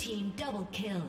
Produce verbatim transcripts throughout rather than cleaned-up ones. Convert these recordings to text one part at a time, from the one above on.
team double kill.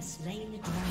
Slain the dragon.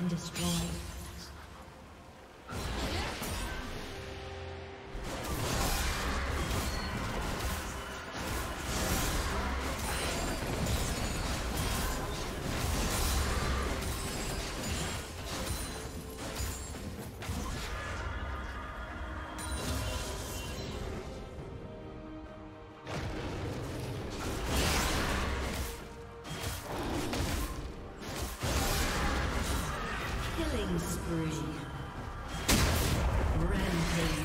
Been destroyed. Killing spree. Rampage.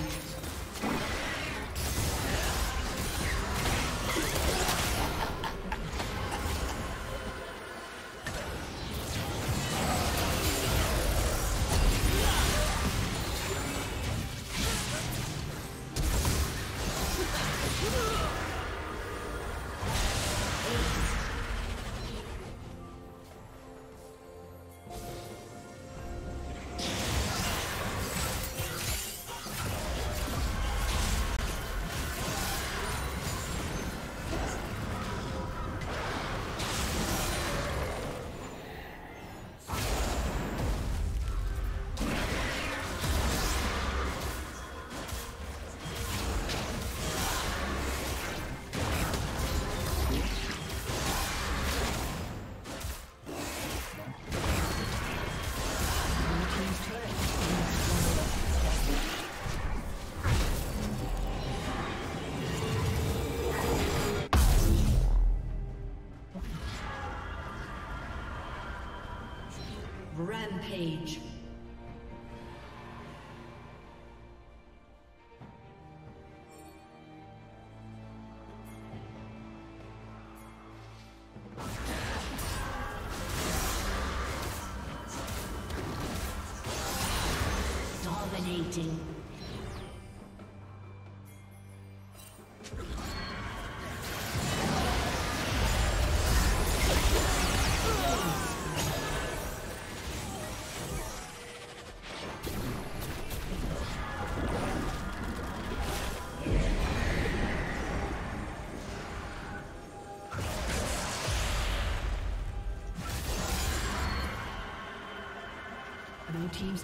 Rampage. Dominating. Blue team's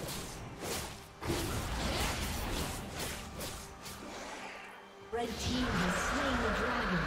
Red team has slain the dragon.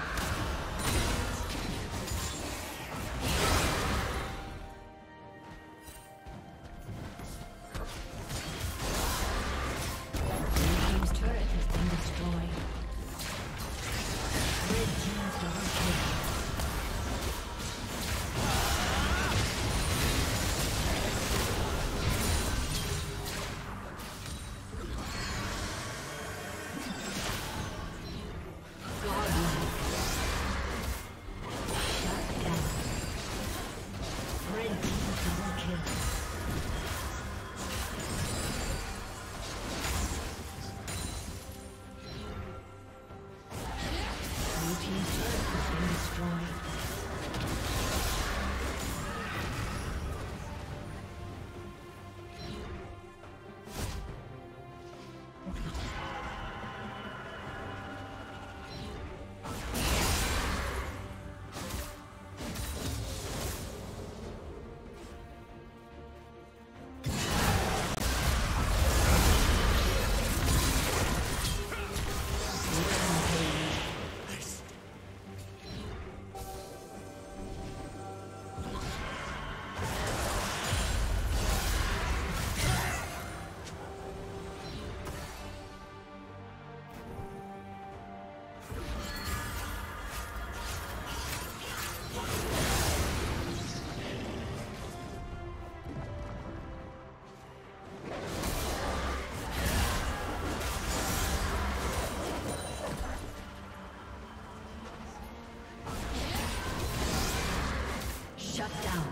Shut down.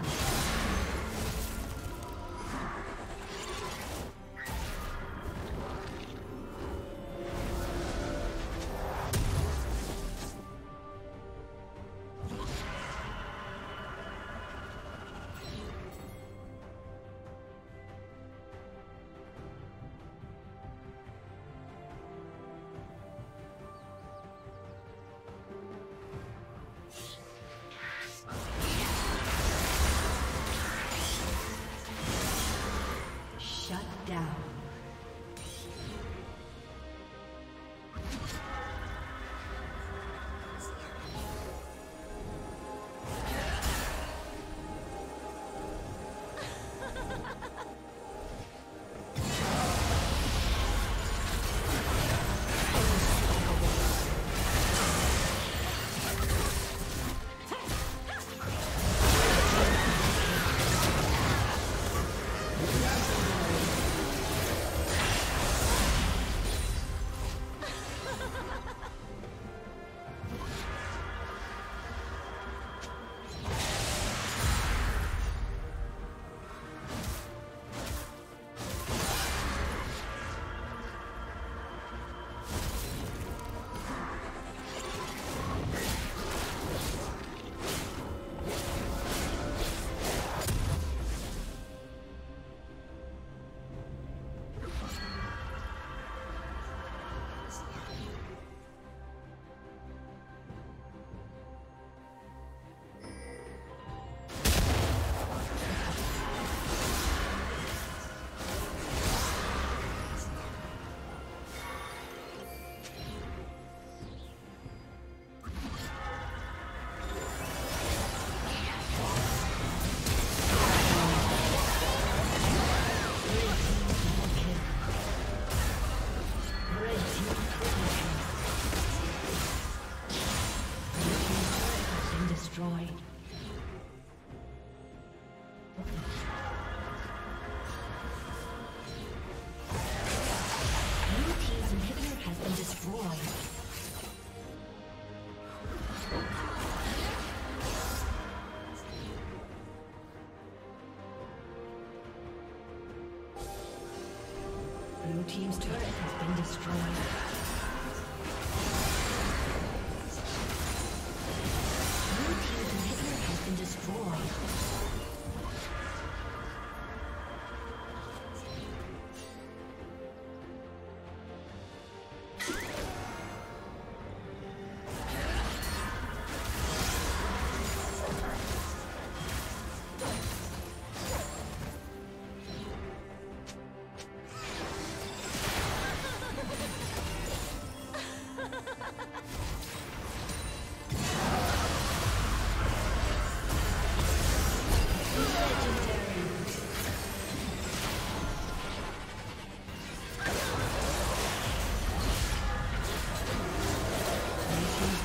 team's turret has been destroyed.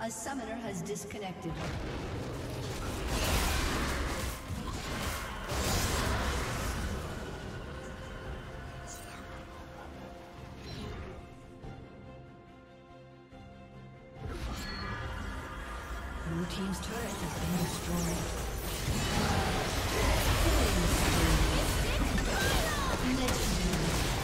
A summoner has disconnected. Blue team's turret has been destroyed. Legendary.